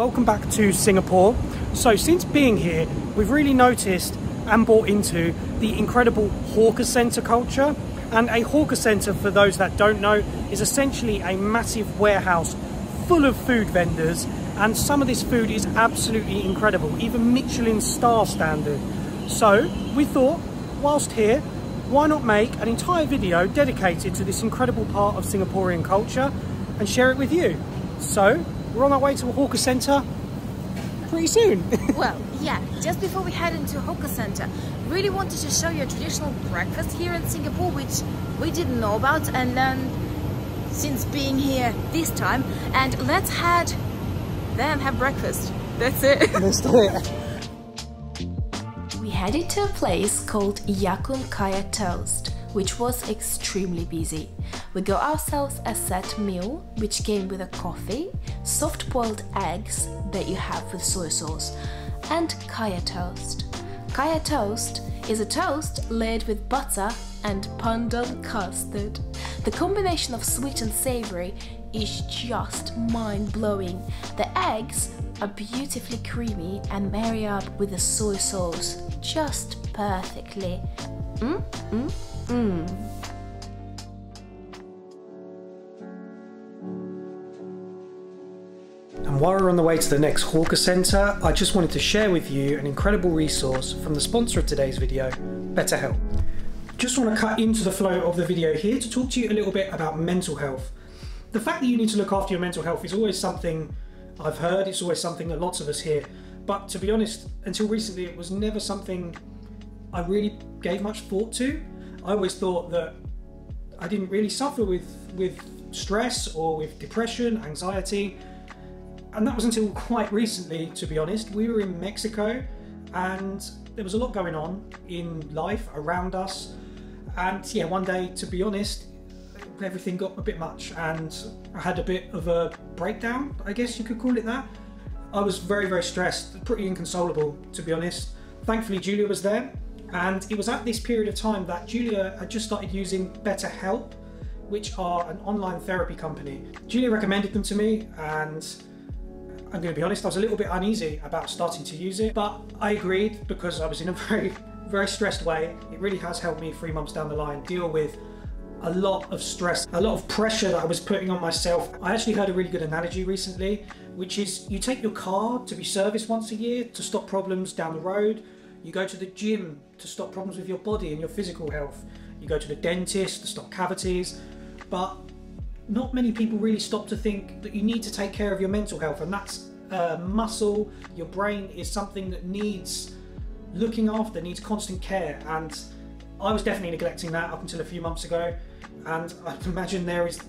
Welcome back to Singapore. So since being here, we've really noticed and bought into the incredible hawker centre culture. And a hawker centre, for those that don't know, is essentially a massive warehouse full of food vendors, and some of this food is absolutely incredible, even Michelin star standard. So we thought, whilst here, why not make an entire video dedicated to this incredible part of Singaporean culture and share it with you. So we're on our way to a hawker centre pretty soon. Well, yeah, just before we head into hawker centre, really wanted to show you a traditional breakfast here in Singapore, which we didn't know about, and then since being here this time, and let's head there and have breakfast. That's it. Let's do it. We headed to a place called Yakun Kaya Toast, which was extremely busy. We got ourselves a set meal, which came with a coffee, soft-boiled eggs that you have with soy sauce, and kaya toast. Kaya toast is a toast laid with butter and pandan custard. The combination of sweet and savory is just mind-blowing. The eggs are beautifully creamy and marry up with the soy sauce just perfectly. And while we're on the way to the next hawker centre, I just wanted to share with you an incredible resource from the sponsor of today's video, BetterHelp. Just want to cut into the flow of the video here to talk to you a little bit about mental health. The fact that you need to look after your mental health is always something I've heard, it's always something that lots of us hear, but to be honest, until recently it was never something I really gave much thought to. I always thought that I didn't really suffer with stress or with depression, anxiety, and that was until quite recently, to be honest. We were in Mexico and there was a lot going on in life around us, and yeah, one day, to be honest, everything got a bit much and I had a bit of a breakdown, I guess you could call it that. I was very, very stressed, pretty inconsolable, to be honest. Thankfully Julia was there, and it was at this period of time that Julia had just started using BetterHelp, which are an online therapy company. Julia recommended them to me, and I'm going to be honest, I was a little bit uneasy about starting to use it, but I agreed because I was in a very, very stressed way. It really has helped me 3 months down the line deal with a lot of stress, a lot of pressure that I was putting on myself. I actually heard a really good analogy recently, which is you take your car to be serviced once a year to stop problems down the road. You go to the gym to stop problems with your body and your physical health. You go to the dentist to stop cavities, but not many people really stop to think that you need to take care of your mental health, and that's a muscle. Your brain is something that needs looking after, needs constant care, and I was definitely neglecting that up until a few months ago, and I can imagine there is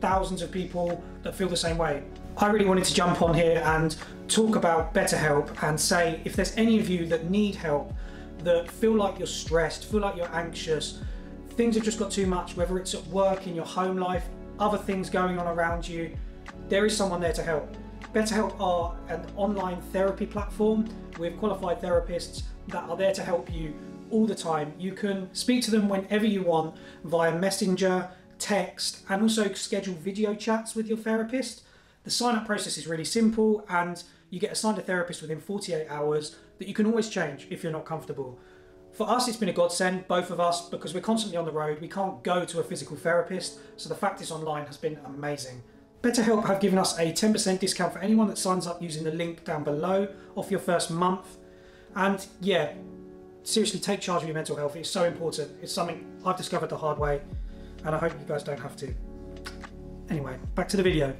thousands of people that feel the same way. I really wanted to jump on here and talk about BetterHelp and say if there's any of you that need help, that feel like you're stressed, feel like you're anxious, things have just got too much, whether it's at work, in your home life, other things going on around you, there is someone there to help. BetterHelp are an online therapy platform with qualified therapists that are there to help you all the time. You can speak to them whenever you want via messenger, text, and also schedule video chats with your therapist. The sign-up process is really simple, and you get assigned a therapist within 48 hours that you can always change if you're not comfortable. For us, it's been a godsend, both of us, because we're constantly on the road. We can't go to a physical therapist, so the fact it's online has been amazing. BetterHelp have given us a 10% discount for anyone that signs up using the link down below off your first month. And yeah, seriously, take charge of your mental health. It's so important. It's something I've discovered the hard way, and I hope you guys don't have to. Anyway, back to the video.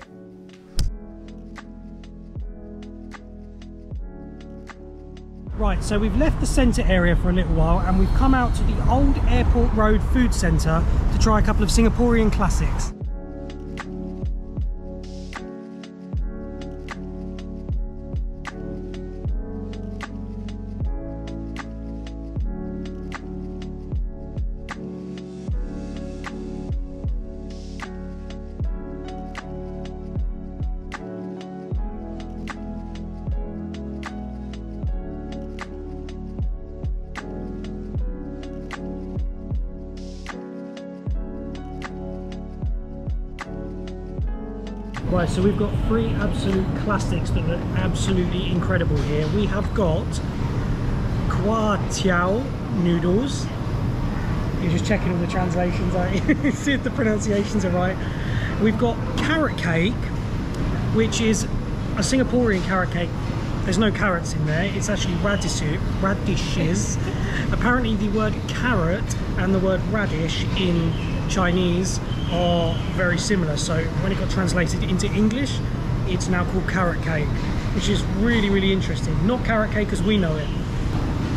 Right, so we've left the centre area for a little while, and we've come out to the Old Airport Road Food Centre to try a couple of Singaporean classics. Right, so we've got three absolute classics that are absolutely incredible here. We have got kwa tiao noodles. You're just checking all the translations, aren't you? See if the pronunciations are right. We've got carrot cake, which is a Singaporean carrot cake. There's no carrots in there, it's actually radishes. Apparently the word carrot and the word radish in Chinese are very similar, so when it got translated into English, it's now called carrot cake, which is really, really interesting. Not carrot cake as we know it.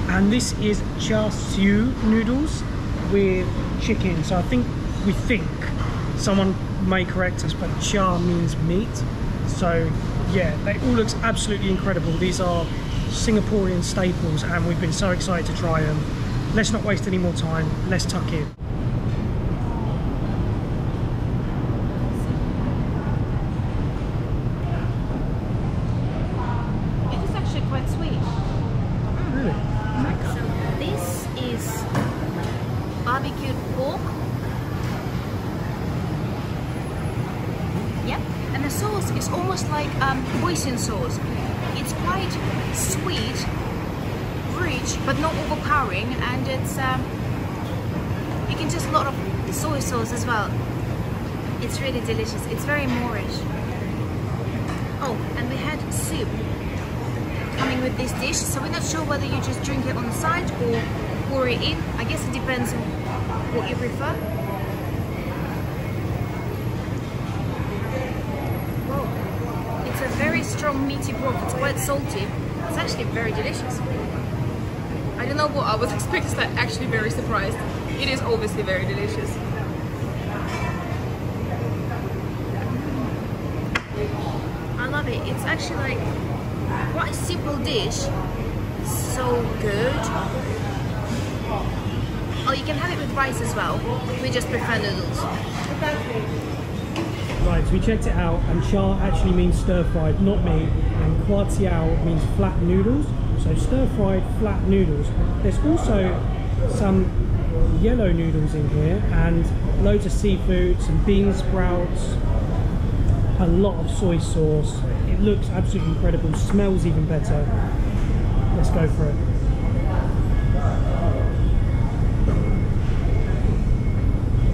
And this is char siu noodles with chicken. So we think, someone may correct us, but char means meat. So yeah, they all look absolutely incredible. These are Singaporean staples and we've been so excited to try them. Let's not waste any more time, let's tuck in. It is actually quite sweet. Really? So this is barbecued pork. Yep. And the sauce is almost like hoisin sauce. It's quite sweet, rich, but not overpowering, and it's you can just a lot of soy sauce as well. It's really delicious. It's very Moorish. Oh, and we had soup coming with this dish, so we're not sure whether you just drink it on the side or pour it in. I guess it depends on what you prefer. It's a very strong meaty broth, it's quite salty, it's actually very delicious. I don't know what I was expecting, but actually very surprised. It is obviously very delicious. I love it, it's actually like quite a simple dish, so good. Oh, you can have it with rice as well, we just prefer noodles. Right, so we checked it out, and char actually means stir-fried, not meat, and kwa tiao means flat noodles, so stir-fried flat noodles. There's also some yellow noodles in here, and loads of seafood, some bean sprouts, a lot of soy sauce. It looks absolutely incredible, smells even better. Let's go for it.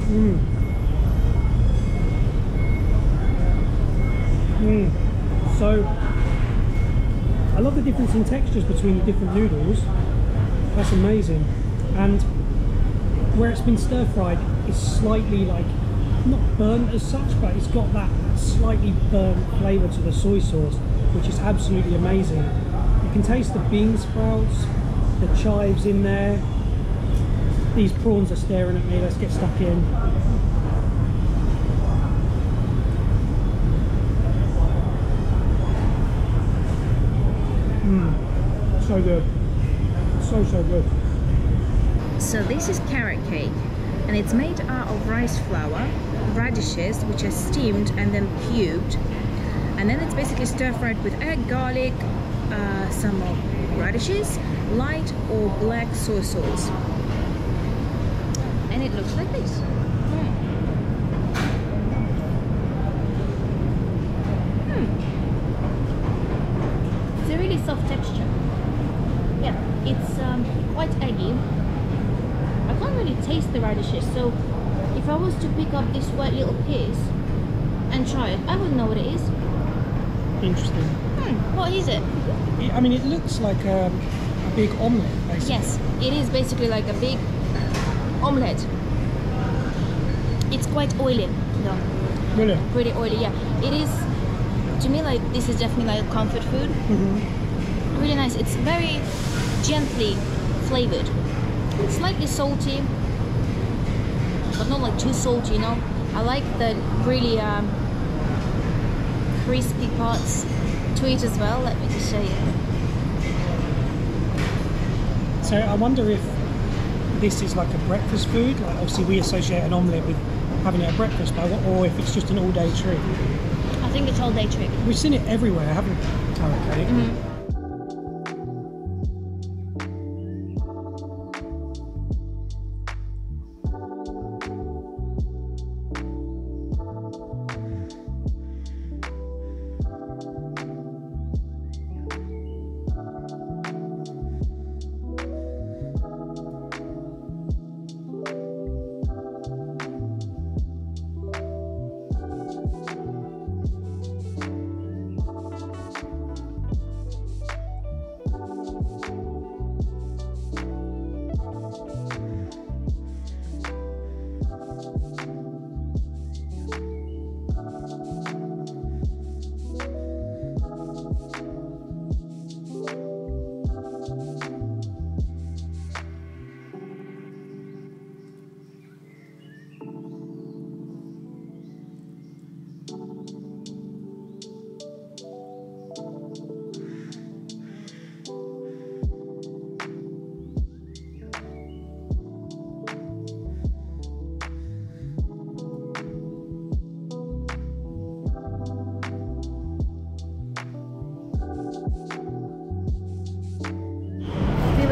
Mmm. So, I love the difference in textures between the different noodles. That's amazing. And where it's been stir-fried, it's slightly like, not burnt as such, but it's got that slightly burnt flavour to the soy sauce, which is absolutely amazing. You can taste the bean sprouts, the chives in there. These prawns are staring at me, let's get stuck in. So good, so good. So this is carrot cake, and it's made out of rice flour, radishes which are steamed and then cubed, and then it's basically stir-fried with egg, garlic, some radishes, light or black soy sauce, and it looks like this. It's a really soft texture. Yeah, it's quite eggy. I can't really taste the radishes, so if I was to pick up this white little piece and try it, I wouldn't know what it is. Interesting. What is it? I mean, it looks like a big omelette, basically. Yes, it is basically like a big omelette. It's quite oily, though. Really? Pretty oily, yeah. It is, to me, like, this is definitely like comfort food. Really nice. It's very gently flavored, slightly salty, but not like too salty, you know. I like the really crispy parts to it as well. Let me just show you. So I wonder if this is like a breakfast food, like obviously we associate an omelette with having it at breakfast, or if it's just an all-day treat. I think it's all-day treat. We've seen it everywhere, haven't we, carrot cake?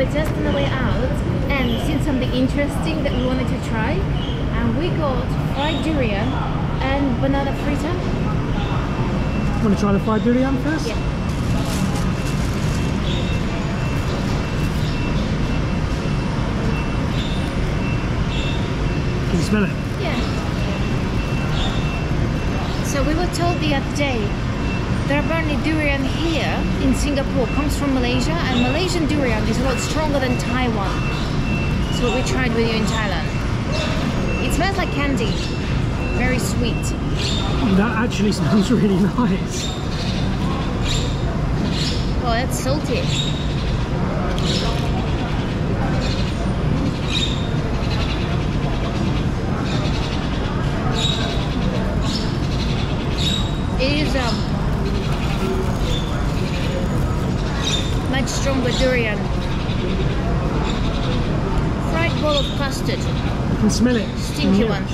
were just on the way out and seen something interesting that we wanted to try, and we got fried durian and banana fritter. Want to try the fried durian first? Yeah. Can you smell it? Yeah. So we were told the other day that apparently durian here in Singapore comes from Malaysia, and Malaysian durian is a lot stronger than Thai one. It's what we tried with you in Thailand. It smells like candy. Very sweet. That actually smells really nice. Oh, that's salty. It is much stronger durian. Fried ball of custard. You can smell it. Stinky one.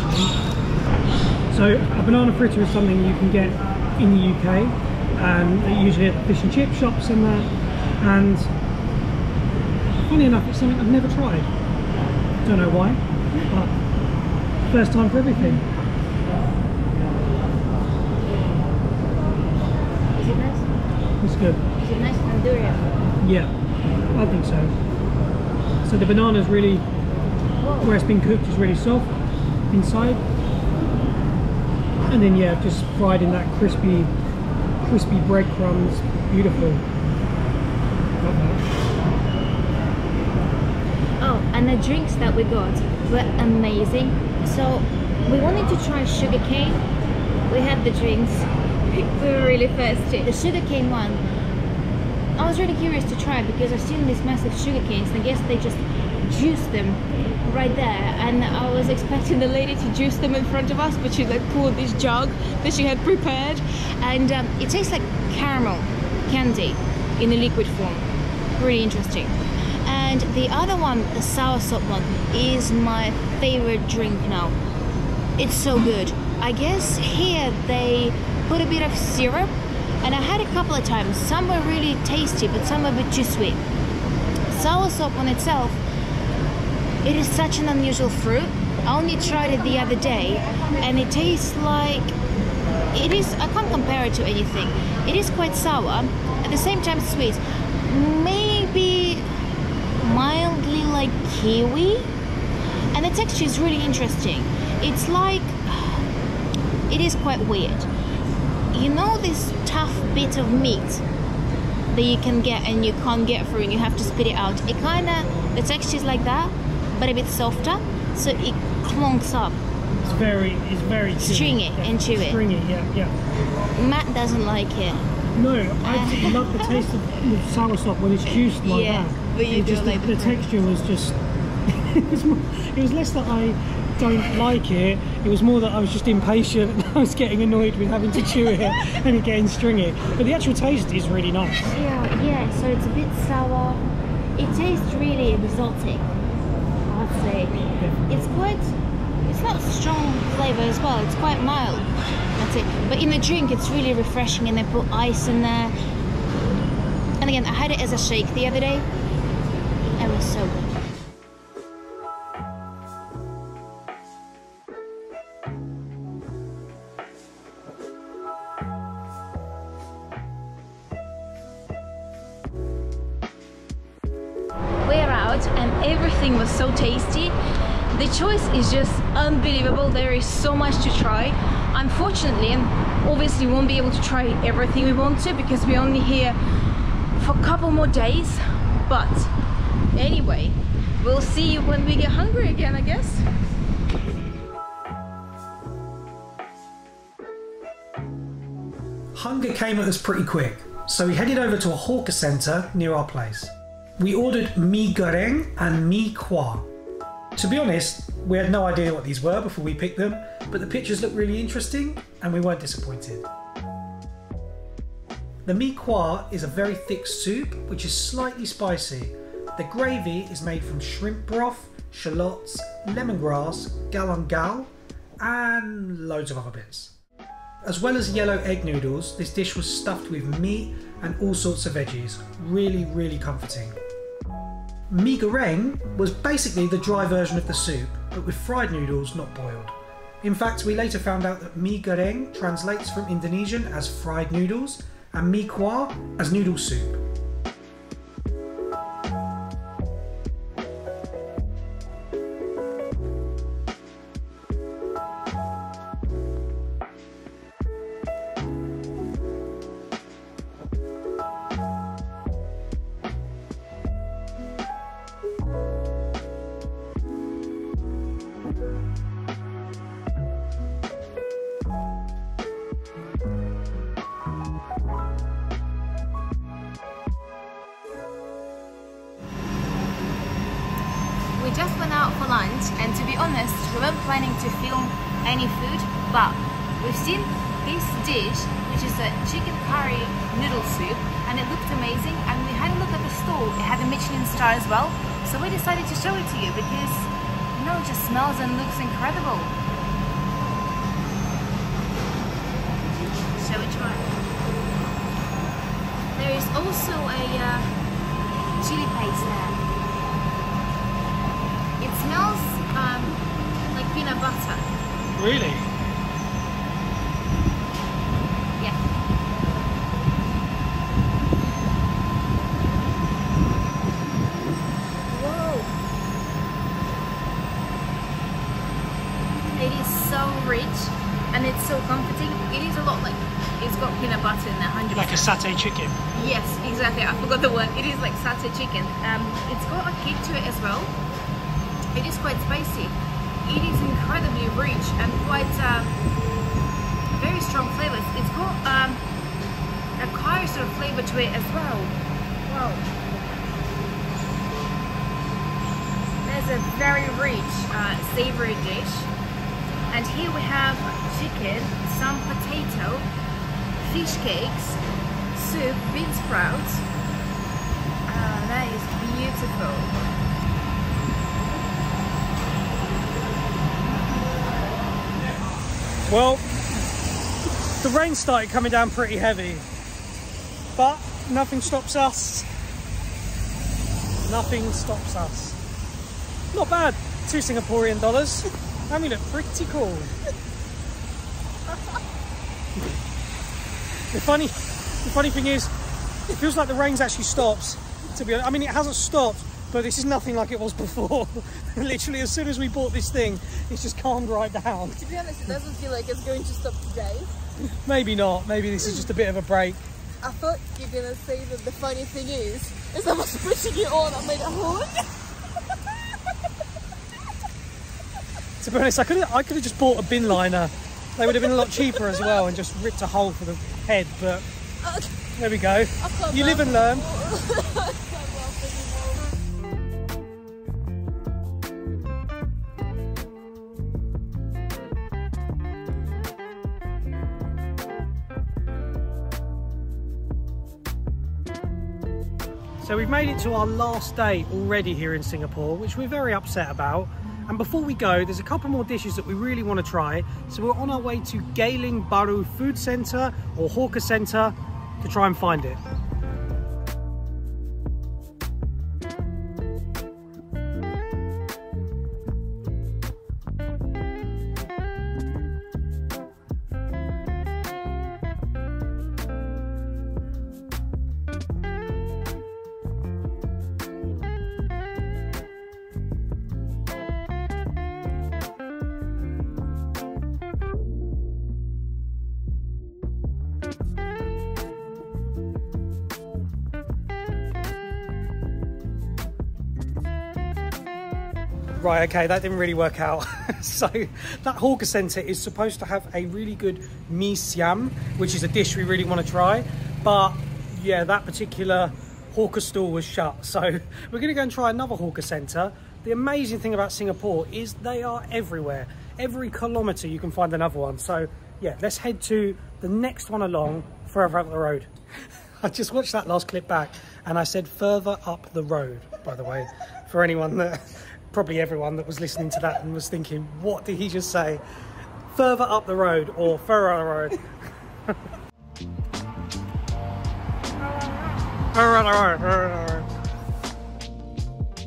So a banana fritter is something you can get in the UK, and usually at fish and chip shops and that. And funny enough, it's something I've never tried. Don't know why, but first time for everything. It's good. Is it nice and durian? Yeah, I think so. So the banana is really, whoa, where it's been cooked, is really soft inside, and then yeah, just fried in that crispy breadcrumbs. Beautiful. Oh, and the drinks that we got were amazing. So we wanted to try sugar cane. We had the drinks. We were really thirsty. The sugarcane one, I was really curious to try because I've seen these massive sugarcanes, and I guess they just juice them right there. And I was expecting the lady to juice them in front of us, but she like poured this jug that she had prepared, and it tastes like caramel candy in a liquid form. Really interesting. And the other one, the sour salt one, is my favorite drink now. It's so good. I guess here they put a bit of syrup, and I had a couple of times. Some were really tasty, but some were a bit too soursop. Soursop on itself, it is such an unusual fruit. I only tried it the other day, and it tastes like, it is, I can't compare it to anything. It is quite sour, at the same time sweet. Maybe mildly like kiwi, and the texture is really interesting. It's like, it is quite weird. You know this tough bit of meat that you can get and you can't get through and you have to spit it out? It kind of, the texture is like that, but a bit softer, so it clunks up. It's very stringy, yeah, and chewy. Stringy, yeah, yeah. Matt doesn't like it. No, I love the taste of soursop when it's juiced like that. But you just like the texture was just, it was less that I don't like it, it was more that I was just impatient and I was getting annoyed with having to chew it and it getting stringy. But the actual taste is really nice. Yeah, yeah, so it's a bit sour. It tastes really exotic, I'd say. It's quite, it's not strong flavour as well, it's quite mild. That's it. But in the drink it's really refreshing, and they put ice in there. And again, I had it as a shake the other day. It was so good. And everything was so tasty. The choice is just unbelievable. There is so much to try. Unfortunately, obviously we won't be able to try everything we want to because we're only here for a couple more days, but anyway, we'll see you when we get hungry again, I guess. Hunger came at us pretty quick, so we headed over to a hawker centre near our place. We ordered mee goreng and mee kuah. To be honest, we had no idea what these were before we picked them, but the pictures looked really interesting and we weren't disappointed. The mee kuah is a very thick soup which is slightly spicy. The gravy is made from shrimp broth, shallots, lemongrass, galangal and loads of other bits. As well as yellow egg noodles, this dish was stuffed with meat and all sorts of veggies. Really, really comforting. Mee goreng was basically the dry version of the soup, but with fried noodles, not boiled. In fact, we later found out that mee goreng translates from Indonesian as fried noodles and mee kuah as noodle soup. We just went out for lunch, and to be honest, we weren't planning to film any food, but we've seen this dish, which is a chicken curry noodle soup, and it looked amazing. And we had a look at the stall; it had a Michelin star as well. So we decided to show it to you because, you know, it just smells and looks incredible. Shall we try? There is also a chili paste there. Smells like peanut butter. Really? Yeah. Whoa! It is so rich and it's so comforting. It is a lot like, it's got peanut butter in there, 100%. Like a satay chicken? Yes, exactly. I forgot the word. It is like satay chicken. It's got a kick to it as well. It is quite spicy. It is incredibly rich and quite very strong flavors. It's got a curry sort of flavor to it as well. Wow. There's a very rich savory dish. And here we have chicken, some potato, fish cakes, soup, bean sprouts. That is beautiful. Well, the rain started coming down pretty heavy, but nothing stops us. Nothing stops us. Not bad, $2 Singaporean, and we look pretty cool. The funny thing is, it feels like the rain's actually stopped, to be honest. I mean, it hasn't stopped, but this is nothing like it was before. Literally, as soon as we bought this thing, it's just calmed right down. To be honest, it doesn't feel like it's going to stop today. Maybe not. Maybe this is just a bit of a break. I thought you were going to say that the funny thing is I was pushing it on. I made a hole. To be honest, I could have just bought a bin liner. They would have been a lot cheaper as well and just ripped a hole for the head, but there we go. You live and learn. So we've made it to our last day already here in Singapore, which we're very upset about. And before we go, there's a couple more dishes that we really want to try. So we're on our way to Geylang Baru Food Centre or Hawker Centre to try and find it. Right, okay, that didn't really work out. So that hawker centre is supposed to have a really good mee siam, which is a dish we really want to try. But yeah, that particular hawker stall was shut. So we're going to go and try another hawker centre. The amazing thing about Singapore is they are everywhere. Every kilometre you can find another one. So yeah, let's head to the next one along, further up the road. I just watched that last clip back and I said further up the road, by the way, for anyone that... Probably everyone that was listening to that and was thinking, what did he just say? Further up the road or further up the road.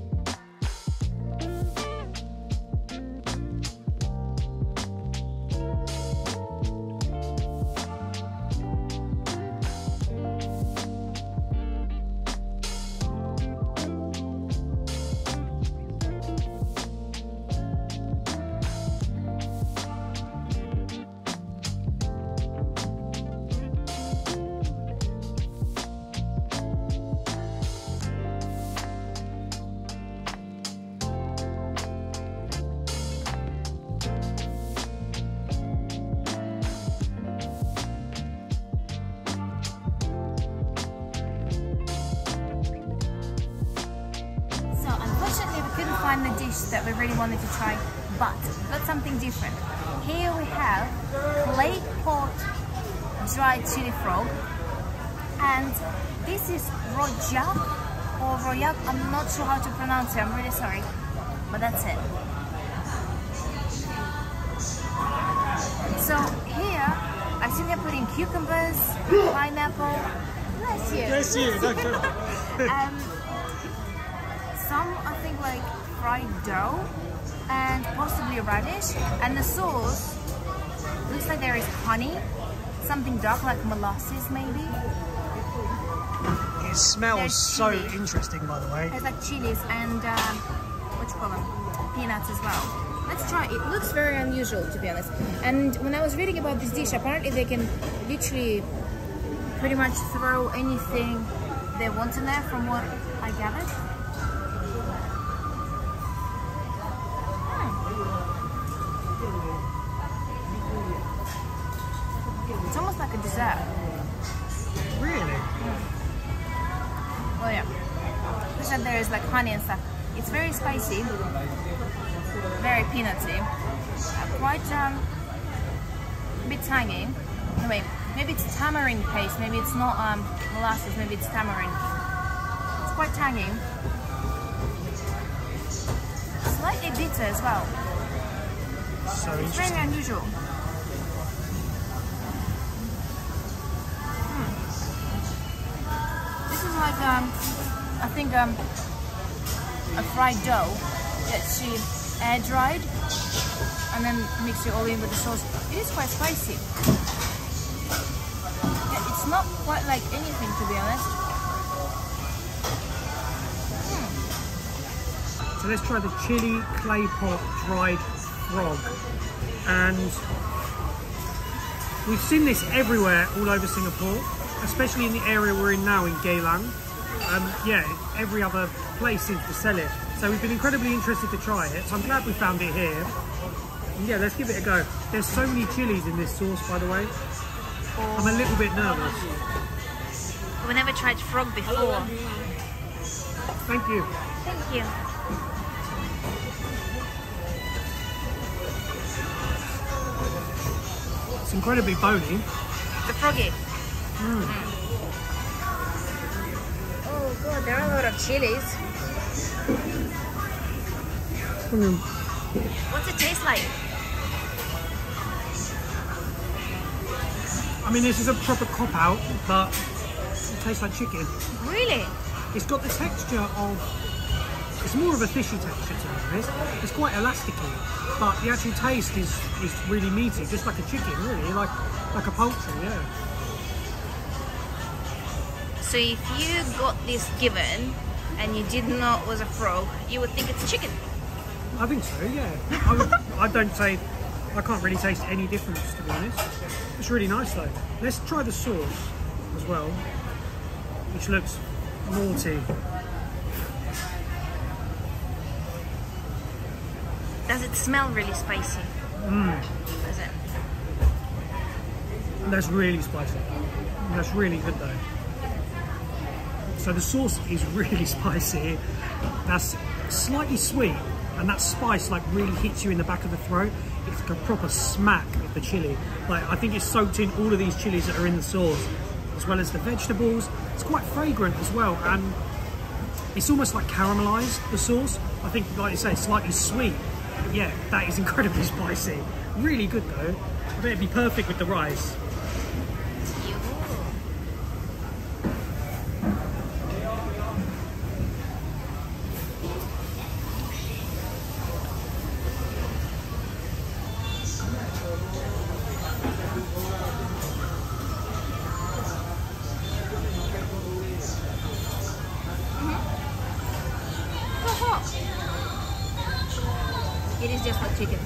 couldn't find the dish that we really wanted to try, but that's something different. Here we have clay pot dried chili frog, and this is rojak or royak, I'm not sure how to pronounce it, I'm really sorry, but that's it. So here I think they're putting cucumbers, pineapple, bless you. Bless you, doctor. Some I think like fried dough and possibly radish, and the sauce looks like there is honey, something dark like molasses maybe. It smells so interesting, by the way. It's like chilies and what you call them, peanuts as well. Let's try it. It looks very unusual, to be honest. And when I was reading about this dish, apparently they can literally pretty much throw anything they want in there, from what I gathered. Hmm. It's almost like a dessert. Really? Yeah. Oh yeah, because there is like honey and stuff. It's very spicy, very peanuty, quite a bit tangy. Anyway, maybe it's tamarind paste, maybe it's not molasses, maybe it's tamarind. It's quite tangy, slightly bitter as well. So it's very unusual. I think a fried dough that she air dried and then mixed it all in with the sauce. It is quite spicy. Yeah, it's not quite like anything, to be honest. Hmm. So let's try the chili clay pot dried frog, and we've seen this everywhere all over Singapore, especially in the area we're in now in Geylang. Yeah, every other place seems to sell it. So we've been incredibly interested to try it. So I'm glad we found it here. And yeah, let's give it a go. There's so many chilies in this sauce, by the way. I'm a little bit nervous. We never tried frog before. Thank you. Thank you. It's incredibly bony. The froggy. Mm. Oh god, there are a lot of chilies. Mm. What's it taste like? I mean, this is a proper cop-out, but it tastes like chicken. Really? It's got the texture of... It's more of a fishy texture, to be honest. It's quite elasticy, but the actual taste is really meaty, just like a chicken, really, like a poultry, yeah. So if you got this given and you didn't know it was a frog, you would think it's chicken. I think so, yeah. I can't really taste any difference, to be honest. It's really nice though. Let's try the sauce as well, which looks naughty. Does it smell really spicy? Mm. Does it? That's really spicy. That's really good though. So the sauce is really spicy, that's slightly sweet, and that spice like really hits you in the back of the throat. It's like a proper smack of the chili. Like, I think it's soaked in all of these chilies that are in the sauce, as well as the vegetables. It's quite fragrant as well, and it's almost like caramelized, the sauce. I think, like you say, it's slightly sweet. But yeah, that is incredibly spicy. Really good though. I bet it'd be perfect with the rice. It is just like chicken.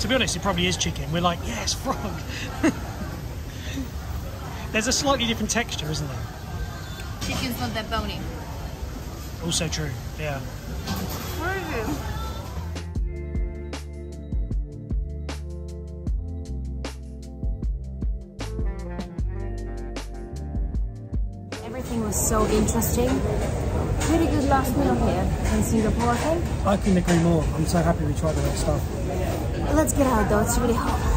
To be honest, it probably is chicken. We're like, yeah, it's frog. There's a slightly different texture, isn't there? Chicken's not that bony. Also true, yeah. What is it? Everything was so interesting. Really good last meal here in Singapore, I think. I couldn't agree more. I'm so happy we tried all that stuff. Let's get out though, it's really hot.